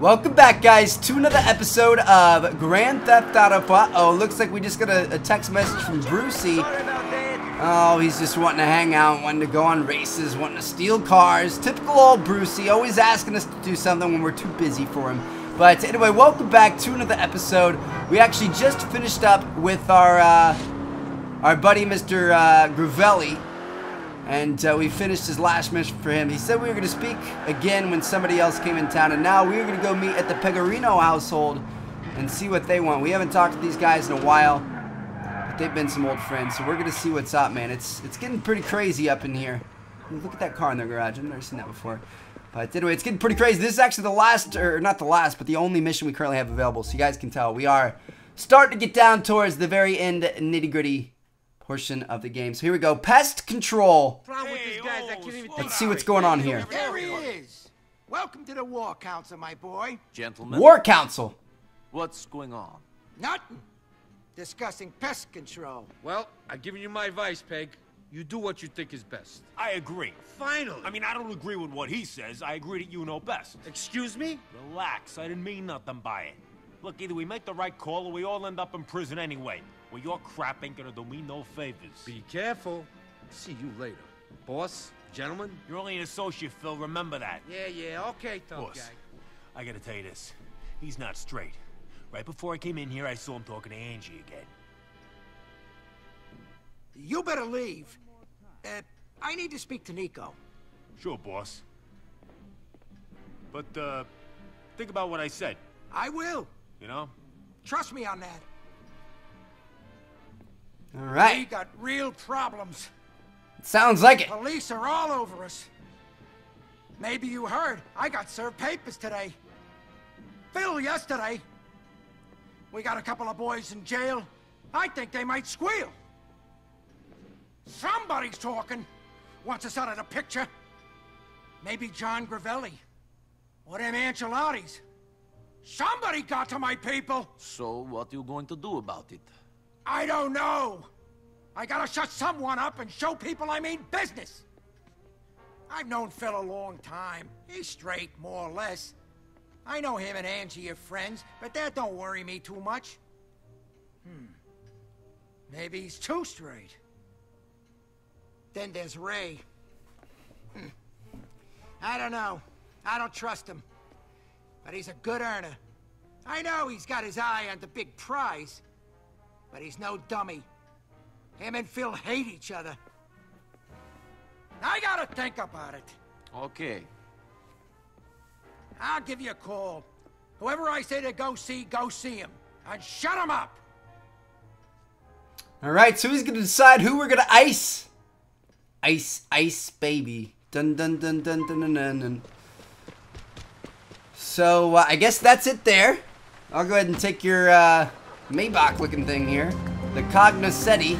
Welcome back, guys, to another episode of Grand Theft Auto. Oh, looks like we just got a text message from Brucie. Oh, he's just wanting to hang out, wanting to go on races, wanting to steal cars. Typical old Brucie, always asking us to do something when we're too busy for him. But anyway, welcome back to another episode. We actually just finished up with our buddy, Mr. Gravelli. And we finished his last mission for him. He said we were going to speak again when somebody else came in town, and now we were going to go meet at the Pegorino household and see what they want. We haven't talked to these guys in a while, but they've been some old friends, so we're going to see what's up, man. It's getting pretty crazy up in here. Look at that car in their garage. I've never seen that before. But anyway, it's getting pretty crazy. This is actually the last, or not the last, but the only mission we currently have available, so you guys can tell we are starting to get down towards the very end nitty-gritty portion of the game. So here we go. Pest control. Let's see what's going on here. There he is. Welcome to the War Council, my boy. Gentlemen. War Council. What's going on? Nothing. Discussing pest control. Well, I've given you my advice, Peg. You do what you think is best. I agree. Finally. I mean, I don't agree with what he says. I agree that you know best. Excuse me? Relax. I didn't mean nothing by it. Look, either we make the right call or we all end up in prison anyway. Well, your crap ain't gonna do me no favors. Be careful. See you later. Boss, gentlemen. You're only an associate, Phil. Remember that. Yeah, okay, tough guy. Boss, I gotta tell you this. He's not straight. Right before I came in here, I saw him talking to Angie again. You better leave. I need to speak to Nico. Sure, boss. But, think about what I said. I will. You know? Trust me on that. All right. We got real problems. Sounds like it. Police are all over us. Maybe you heard. I got served papers today. Phil yesterday. We got a couple of boys in jail. I think they might squeal. Somebody's talking. Wants us out of the picture. Maybe John Gravelli. Or them Ancelottis. Somebody got to my people. So what are you going to do about it? I don't know. I gotta shut someone up and show people I mean business. I've known Phil a long time. He's straight, more or less. I know him and Angie are friends, but that don't worry me too much. Maybe he's too straight. Then there's Ray. I don't know. I don't trust him. But he's a good earner. I know he's got his eye on the big prize. But he's no dummy. Him and Phil hate each other. I gotta think about it. Okay. I'll give you a call. Whoever I say to go see him. And shut him up! Alright, so he's gonna decide who we're gonna ice. Ice, ice, baby. Dun dun dun dun dun dun dun dun. So, I guess that's it there. I'll go ahead and take your, Maybach looking thing here, the Cognoscenti.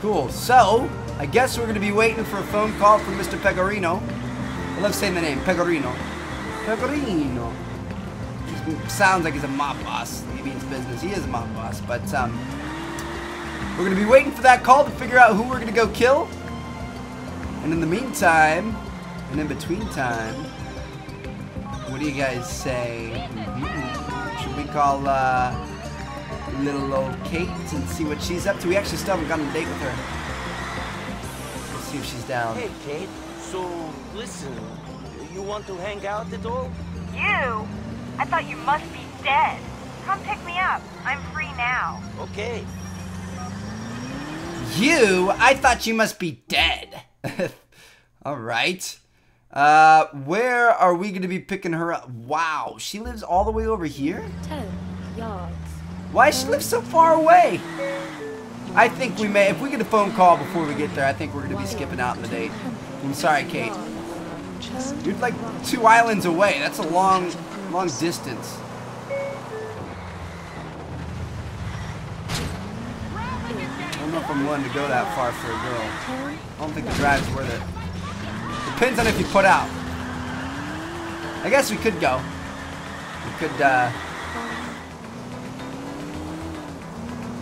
Cool, so I guess we're gonna be waiting for a phone call from Mr. Pegorino. I love saying the name, Pegorino. Pegorino. He sounds like he's a mob boss. He means business. He is a mob boss, but we're gonna be waiting for that call to figure out who we're gonna go kill. And in the meantime, and in between time, what do you guys say? Should we call little old Kate and see what she's up to? We actually still haven't gotten a date with her. Let's see if she's down. Hey, Kate. So, listen, you want to hang out at all? You? I thought you must be dead. Come pick me up. I'm free now. Okay. You? I thought you must be dead. All right. Where are we going to be picking her up? Wow, she lives all the way over here? 10 yards. Why does she live so far away? I think we may, if we get a phone call before we get there, I think we're going to be skipping out on the date. I'm sorry, Kate. You're like 2 islands away. That's a long, long distance. I don't know if I'm willing to go that far for a girl. I don't think the drive's worth it. Depends on if you put out. I guess we could go. We could,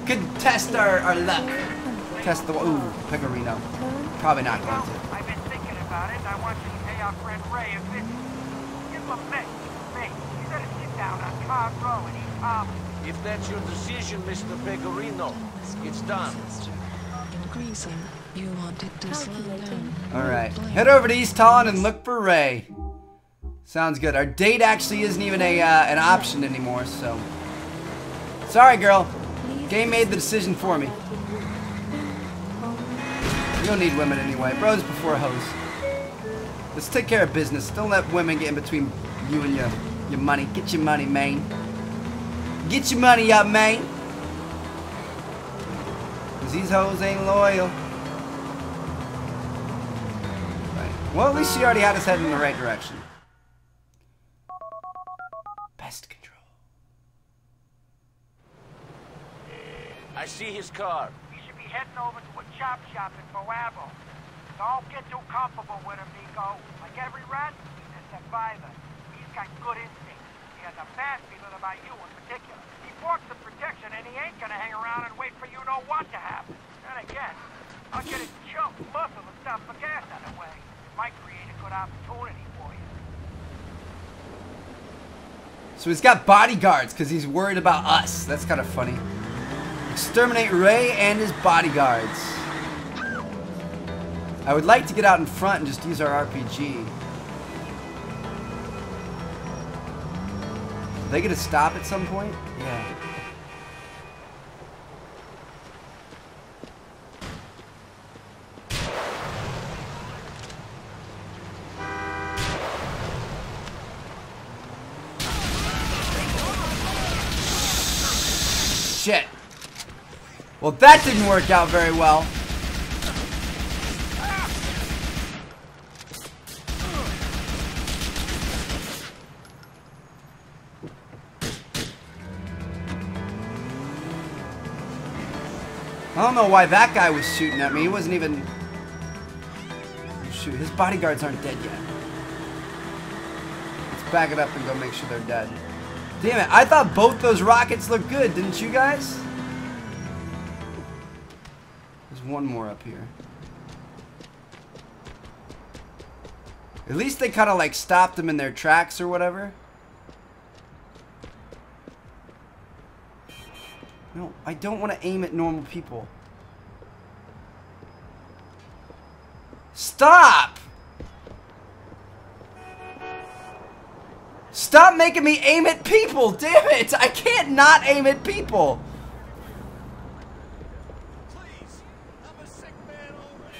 could test our luck. Test the Pegorino. Probably not going to. I've been thinking about it. I want you to pay our friend Ray a visit. Give him a message. thing. You better sit down on Cobb Row and eat popcorn. If that's your decision, Mr. Pegorino, it's done. You wanted to slow down. Alright, head over to East Holland and look for Ray. Sounds good. Our date actually isn't even a an option anymore, so... Sorry, girl. Game made the decision for me. You don't need women anyway. Bros before hoes. Let's take care of business. Don't let women get in between you and your money. Get your money, man. Get your money up, man. Because these hoes ain't loyal. Right. Well, at least she already had us heading in the right direction. Pest control. I see his car. You should be heading over to a chop shop in Moabo. Don't get too comfortable with him, Nico. Like every rat, he's a survivor. He's got good instincts. He has a nasty little about you in particular. He forks the protection and he ain't gonna hang around and wait for you know what to happen. And again, I'll get his chunk muscle and stuff for gas out of the way. It might create a good opportunity for you. So he's got bodyguards because he's worried about us. That's kind of funny. Exterminate Ray and his bodyguards. I would like to get out in front and just use our RPG. Are they gonna stop at some point? Yeah. Shit. Well, that didn't work out very well. I don't know why that guy was shooting at me. He wasn't even... Oh, shoot, his bodyguards aren't dead yet. Let's back it up and go make sure they're dead. Damn it, I thought both those rockets looked good, didn't you guys? There's one more up here. At least they kind of like stopped them in their tracks or whatever. No, I don't want to aim at normal people. Stop! Stop making me aim at people, damn it! I can't not aim at people! Please, I'm a sick man already.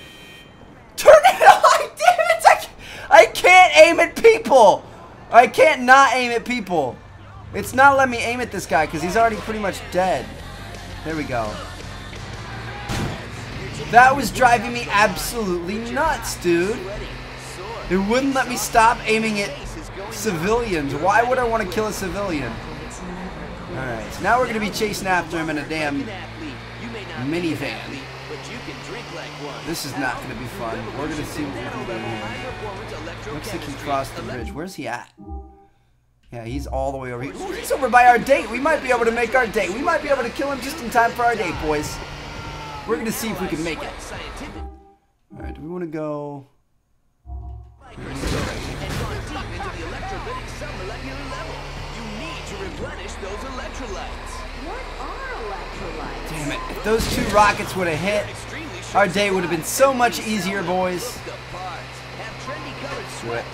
Turn it on! Damn it! I can't aim at people! I can't not aim at people. It's not letting me aim at this guy because he's already pretty much dead. There we go. That was driving me absolutely nuts, dude. It wouldn't let me stop aiming at civilians. Why would I want to kill a civilian? Alright, so now we're going to be chasing after him in a damn minivan. This is not going to be fun. We're going to see what we can do. Looks like he crossed the bridge. Where's he at? Yeah, he's all the way over here. Ooh, he's over by our date. We might be able to make our date. We might be able to kill him just in time for our date, boys. We're going to see if we can make it. Alright, do we want to go... Damn it. If those two rockets would have hit, our day would have been so much easier, boys. Sweat.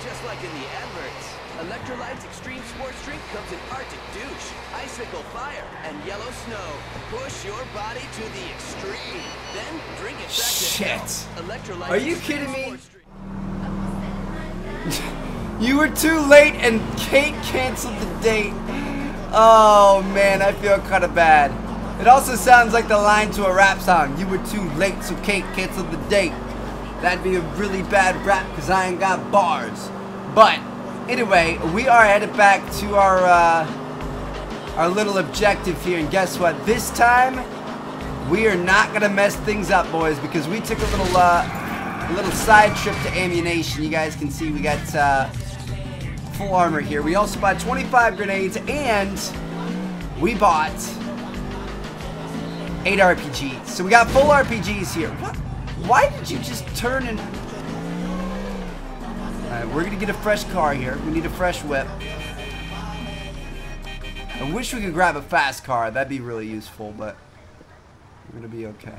Electrolytes Extreme Sports Drink comes in Arctic douche, icicle fire, and yellow snow. Push your body to the extreme. Then drink it back to hell. Are you kidding me? You were too late and Kate canceled the date. Oh man, I feel kind of bad. It also sounds like the line to a rap song. You were too late so Kate canceled the date. That'd be a really bad rap because I ain't got bars. But anyway, we are headed back to our little objective here, and guess what? This time, we are not gonna mess things up, boys, because we took a little side trip to ammunition. You guys can see we got full armor here. We also bought 25 grenades, and we bought 8 RPGs. So we got full RPGs here. What? Why did you just turn and? Alright, we're gonna get a fresh car here. We need a fresh whip. I wish we could grab a fast car. That'd be really useful, but we're gonna be okay.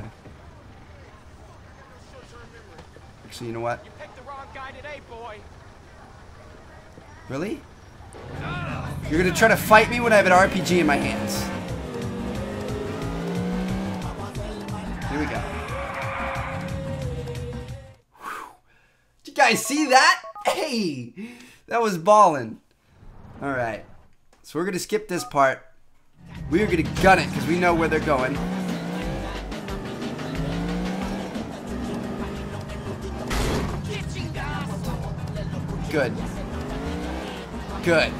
Actually, you know what? You picked the wrong guy today, boy. Really? You're gonna try to fight me when I have an RPG in my hands. Here we go. Whew. Did you guys see that? Hey! That was ballin'. Alright. So we're gonna skip this part. We're gonna gun it because we know where they're going. Good. Good.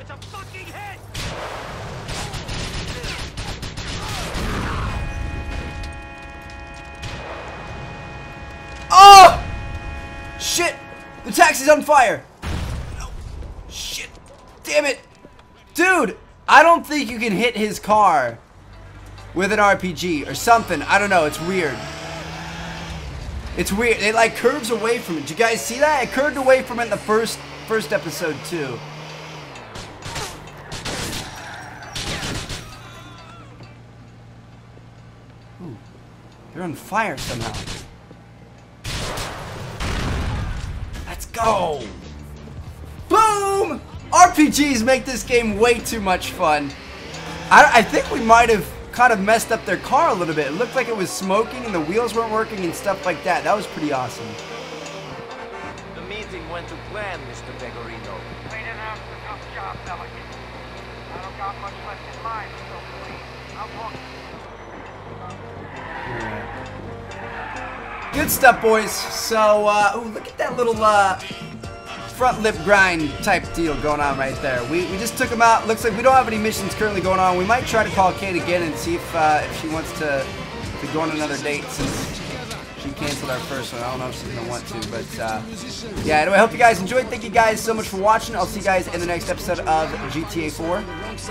It's a fucking hit. Oh! Shit! The taxi's on fire! Oh, shit! Damn it! Dude! I don't think you can hit his car with an RPG or something. I don't know. It's weird. It's weird. It like curves away from it. Did you guys see that? It curved away from it in the first episode too. Ooh, they're on fire somehow. Let's go. Boom! RPGs make this game way too much fun. I think we might have kind of messed up their car a little bit. It looked like it was smoking and the wheels weren't working and stuff like that. That was pretty awesome. The meeting went to plan, Mr. Pegorino. They didn't have a tough job, delegate. I don't got much left in mind, so please, I'm walking. Good stuff, boys. So, ooh, look at that little, front lip grind type deal going on right there. We just took him out. Looks like we don't have any missions currently going on. We might try to call Kate again and see if she wants to go on another date since she canceled our first one. I don't know if she's going to want to, but yeah, anyway, I hope you guys enjoyed. Thank you guys so much for watching. I'll see you guys in the next episode of GTA 4. Peace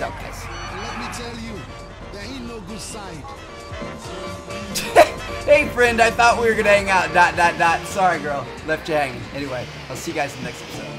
out, guys. Let me tell you, there ain't no good side. Hey friend, I thought we were gonna hang out. Sorry girl, left you hanging. Anyway, I'll see you guys in the next episode.